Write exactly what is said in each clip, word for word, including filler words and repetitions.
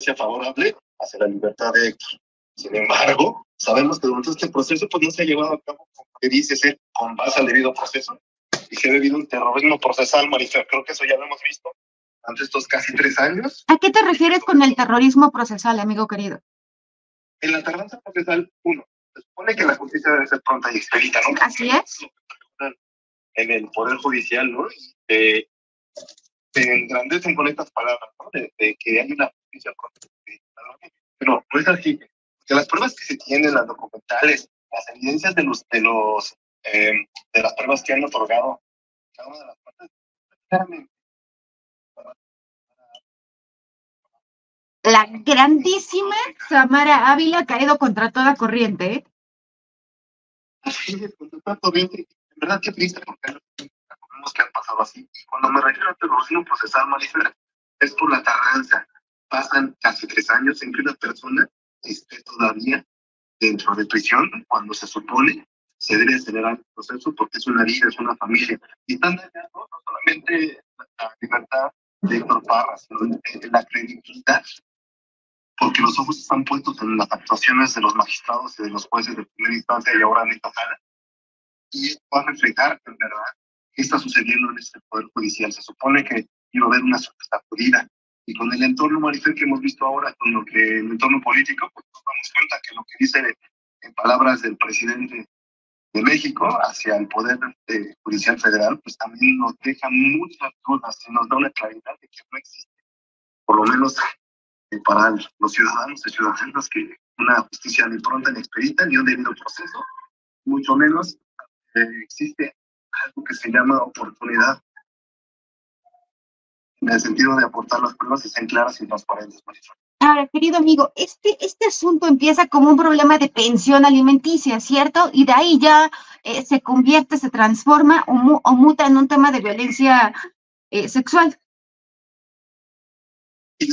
sea favorable hacia la libertad de Héctor. Sin embargo, sabemos que durante este proceso pues, no se ha llevado a cabo, como que dice ser, con base al debido proceso, y se ha debido un terrorismo procesal, Marisol. Creo que eso ya lo hemos visto durante estos casi tres años. ¿A qué te refieres con el terrorismo procesal, amigo querido? En la tardanza procesal, uno, se supone que la justicia debe ser pronta y expedita, ¿no? Así es. En el Poder Judicial, ¿no? Eh, se engrandecen con estas palabras, ¿no? De, de que hay una justicia pronta y expedita, ¿no? Pero no es así. Que las pruebas que se tienen, las documentales, las evidencias de los de los eh, de las pruebas que han otorgado cada una de las partes, claramente. La grandísima Samara Ávila ha caído contra toda corriente, ¿eh? Sí, contra toda corriente. En verdad, qué triste, porque no sabemos que han pasado así. Y cuando me refiero al terrorismo procesal, Marisol, es por la tardanza. Pasan casi tres años en que una persona esté todavía dentro de prisión cuando se supone se debe acelerar el proceso porque es una vida, es una familia. Y están dañando no solamente la libertad de Héctor Parra, sino la credibilidad, porque los ojos están puestos en las actuaciones de los magistrados y de los jueces de primera instancia y ahora en esta sala. Y esto va a reflejar, en verdad, qué está sucediendo en este Poder Judicial. Se supone que iba a haber una sacudida. Y con el entorno, Marisol, que hemos visto ahora, con lo que el entorno político, pues nos damos cuenta que lo que dice en palabras del presidente de México hacia el Poder eh, Judicial Federal, pues también nos deja muchas dudas y nos da una claridad de que no existe, por lo menos eh, para los ciudadanos y ciudadanas, que una justicia ni pronta ni expedita, ni un debido proceso, mucho menos eh, existe algo que se llama oportunidad, en el sentido de aportar las pruebas que sean claras y transparentes. Ahora, querido amigo, este, este asunto empieza como un problema de pensión alimenticia, ¿cierto? Y de ahí ya eh, se convierte, se transforma o, mu o muta en un tema de violencia eh, sexual. Sí,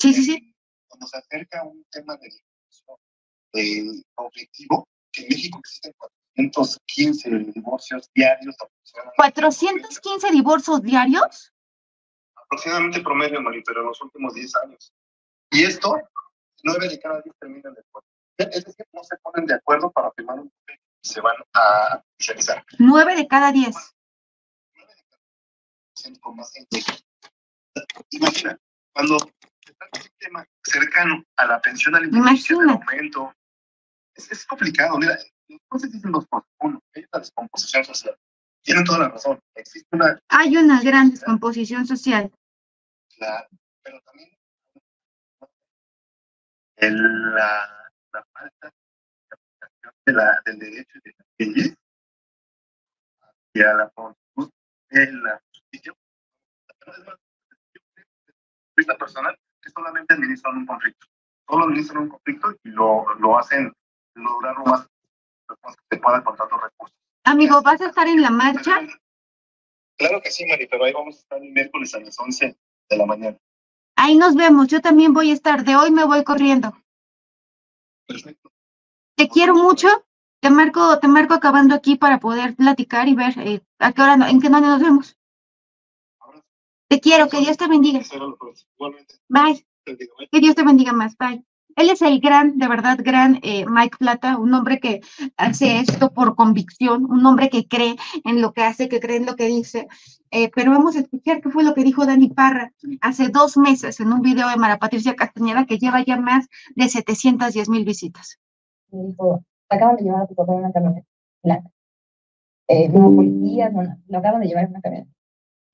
sí, sí, sí. Cuando se acerca un tema de divorcio eh, objetivo, que en México existen cuatrocientos quince divorcios diarios. ¿cuatrocientos quince divorcios diarios? Aproximadamente promedio, Mari, pero en los últimos diez años. Y esto, nueve de cada diez terminan de acuerdo. Es decir, no se ponen de acuerdo para firmar un papel y se van a realizar. nueve de cada diez. nueve de cada diez. Imagina, cuando está un tema cercano a la pensión alimenticia del momento, es, es complicado, mira. Entonces dicen los cosas. Uno, hay una descomposición social. Tienen toda la razón. Existe una... Hay una gran descomposición social. Claro, pero también el, la, la falta de aplicación de la, del derecho y de las leyes y a la prontitud de la justicia. La persona que solamente administran un conflicto. Solo administran un conflicto y lo, lo hacen lograrlo más. Se puedan contar los recursos. Amigo, ¿vas a estar en la marcha? Claro que sí, Mari, pero ahí vamos a estar el miércoles a las once de la mañana. Ahí nos vemos, yo también voy a estar, de hoy me voy corriendo. Perfecto. Te quiero mucho, te marco, te marco acabando aquí para poder platicar y ver eh, a qué hora, no, en qué hora nos vemos. Ahora, te quiero, que Dios te bendiga. Bye. Que Dios te bendiga más, bye. Él es el gran, de verdad, gran eh, Mike Plata, un hombre que hace esto por convicción, un hombre que cree en lo que hace, que cree en lo que dice. Eh, pero vamos a escuchar qué fue lo que dijo Dani Parra hace dos meses en un video de Mara Patricia Castañeda que lleva ya más de setecientas diez mil visitas. Me dijo, te acaban de llevar a tu papá en una camioneta blanca. Eh, no, policías, no, lo acaban de llevar en una camioneta.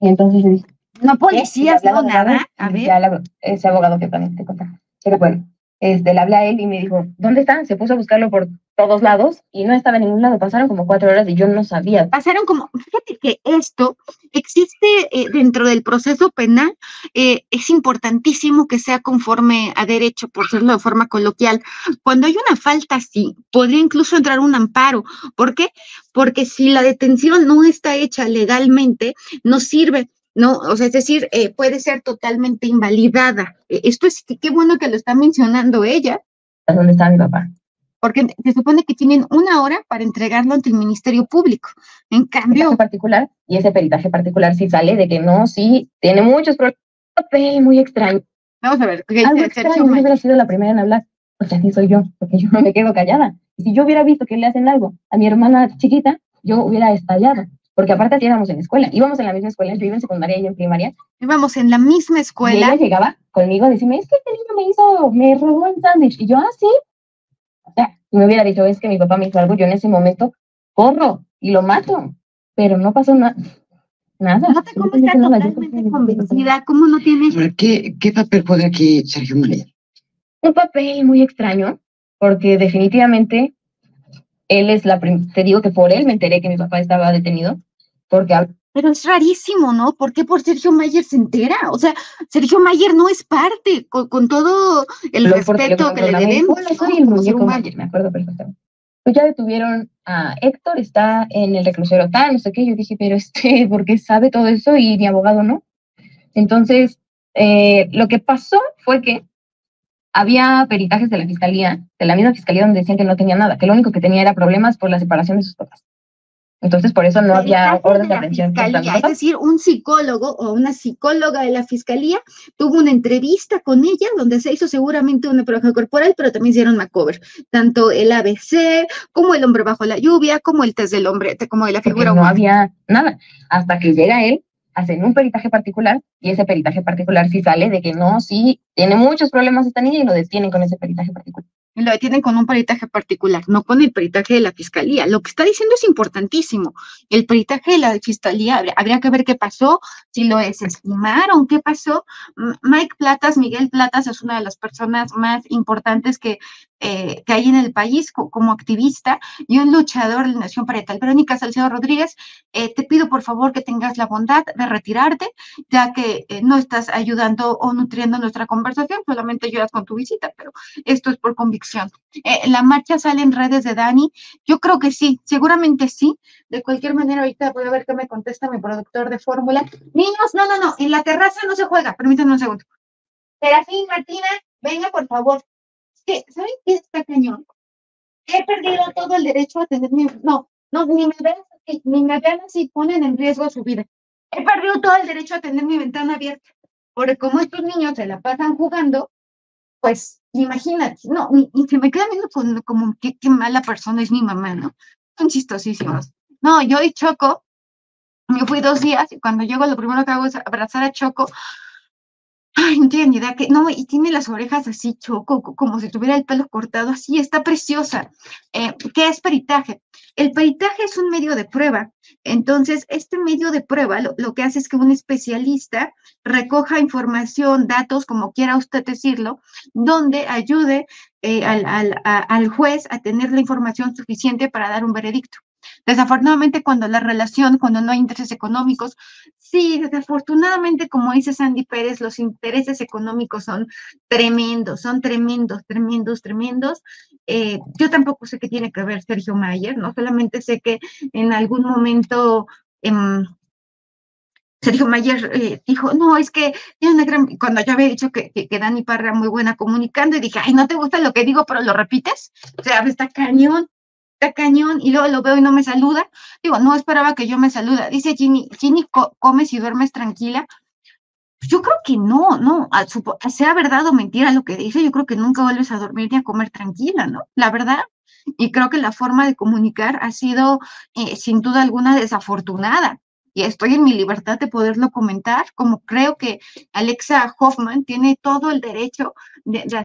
Y entonces yo dije, no policías, no nada. A ver. La, ese abogado que también te contaba. Pero bueno. Este, le hablé a él y me dijo, ¿dónde están? Se puso a buscarlo por todos lados y no estaba en ningún lado. Pasaron como cuatro horas y yo no sabía. Pasaron como, fíjate que esto existe eh, dentro del proceso penal. Eh, es importantísimo que sea conforme a derecho, por decirlo de forma coloquial. Cuando hay una falta así, podría incluso entrar un amparo. ¿Por qué? Porque si la detención no está hecha legalmente, no sirve. No, o sea, es decir, eh, puede ser totalmente invalidada. Eh, esto es, qué bueno que lo está mencionando ella. ¿Dónde está mi papá? Porque se supone que tienen una hora para entregarlo ante el Ministerio Público. En cambio... Peritaje particular, y ese peritaje particular sí sale de que no, sí, tiene muchos problemas, muy extraño. Vamos a ver. Algo extraño, yo hubiera sido la primera en hablar, porque así soy yo, porque yo no me quedo callada. Y si yo hubiera visto que le hacen algo a mi hermana chiquita, yo hubiera estallado. Porque aparte así éramos en la escuela, íbamos en la misma escuela, yo iba en secundaria y yo en primaria. Íbamos en la misma escuela. Y ella llegaba conmigo y decía, es que este niño me hizo, me robó un sándwich. Y yo, ah, sí. O sea, si me hubiera dicho, es que mi papá me hizo algo, yo en ese momento corro y lo mato. Pero no pasó nada. Nada. No te cómo estás totalmente yo, convencida, cómo no tienes... ¿Qué, ¿Qué papel puede aquí Sergio Mayer? Un papel muy extraño, porque definitivamente... Él es la primera, te digo que por él me enteré que mi papá estaba detenido, porque... Pero es rarísimo, ¿no? ¿Por qué por Sergio Mayer se entera? O sea, Sergio Mayer no es parte, con, con todo el lo respeto que le debemos. Bueno, soy el muñeco Mayer, me acuerdo perfectamente. Pues ya detuvieron a Héctor, está en el reclusero tal, no sé qué, yo dije, pero este, ¿por qué sabe todo eso? Y mi abogado no. Entonces, eh, lo que pasó fue que había peritajes de la fiscalía, de la misma fiscalía donde decían que no tenía nada, que lo único que tenía era problemas por la separación de sus papás. Entonces, por eso no había orden de aprehensión. Es decir, un psicólogo o una psicóloga de la fiscalía tuvo una entrevista con ella donde se hizo seguramente una prueba corporal, pero también hicieron makeover. Tanto el A B C, como el hombre bajo la lluvia, como el test del hombre, como de la figura humana. No había nada. Hasta que llega él, hacen un peritaje particular, y ese peritaje particular sí sale de que no, sí, tiene muchos problemas esta niña y lo detienen con ese peritaje particular. Y lo detienen con un peritaje particular, no con el peritaje de la fiscalía. Lo que está diciendo es importantísimo. El peritaje de la fiscalía, habría, habría que ver qué pasó, si lo desestimaron, qué pasó. Mike Platas, Miguel Platas es una de las personas más importantes que, eh, que hay en el país co como activista y un luchador de la Nación Parietal. Verónica Salcedo Rodríguez, eh, te pido por favor que tengas la bondad de retirarte, ya que eh, no estás ayudando o nutriendo nuestra conversación, solamente lloras con tu visita, pero esto es por convicción. Eh, la marcha sale en redes de Dani, yo creo que sí, seguramente sí, de cualquier manera ahorita voy a ver qué me contesta mi productor de fórmula. Niños, no, no, no, en la terraza no se juega, permítanme un segundo. Serafín, Martina, venga por favor. ¿Qué? ¿Saben qué está cañón? He perdido todo el derecho a tener mi... No, no, ni me vean, ni me vean así, ponen en riesgo su vida. He perdido todo el derecho a tener mi ventana abierta, porque como estos niños se la pasan jugando, pues imagínate, no, y se me queda viendo con, como qué, qué mala persona es mi mamá, ¿no? Son chistosísimos. No, yo y Choco, yo fui dos días y cuando llego lo primero que hago es abrazar a Choco. Ay, no tiene ni idea que, no, y tiene las orejas así, Choco, como si tuviera el pelo cortado, así, está preciosa. Eh, ¿Qué es peritaje? El peritaje es un medio de prueba. Entonces, este medio de prueba lo, lo que hace es que un especialista recoja información, datos, como quiera usted decirlo, donde ayude eh, al, al, a, al juez a tener la información suficiente para dar un veredicto. Desafortunadamente, cuando la relación, cuando no hay intereses económicos, sí, desafortunadamente, como dice Sandy Pérez, los intereses económicos son tremendos, son tremendos, tremendos, tremendos. Eh, yo tampoco sé qué tiene que ver Sergio Mayer, ¿no? Solamente sé que en algún momento... Eh, Sergio Mayer eh, dijo, no, es que tiene una gran... Cuando yo había dicho que, que, que Dani Parra muy buena comunicando, y dije, ay, no te gusta lo que digo, pero lo repites, o sea, está cañón. Está cañón, y luego lo veo y no me saluda. Digo, no esperaba que yo me saluda. Dice Ginny, Ginny, ¿comes y duermes tranquila? Yo creo que no, no, a su, a sea verdad o mentira lo que dice, yo creo que nunca vuelves a dormir ni a comer tranquila, ¿no? La verdad, y creo que la forma de comunicar ha sido eh, sin duda alguna desafortunada. Y estoy en mi libertad de poderlo comentar, como creo que Alexa Hoffman tiene todo el derecho de... de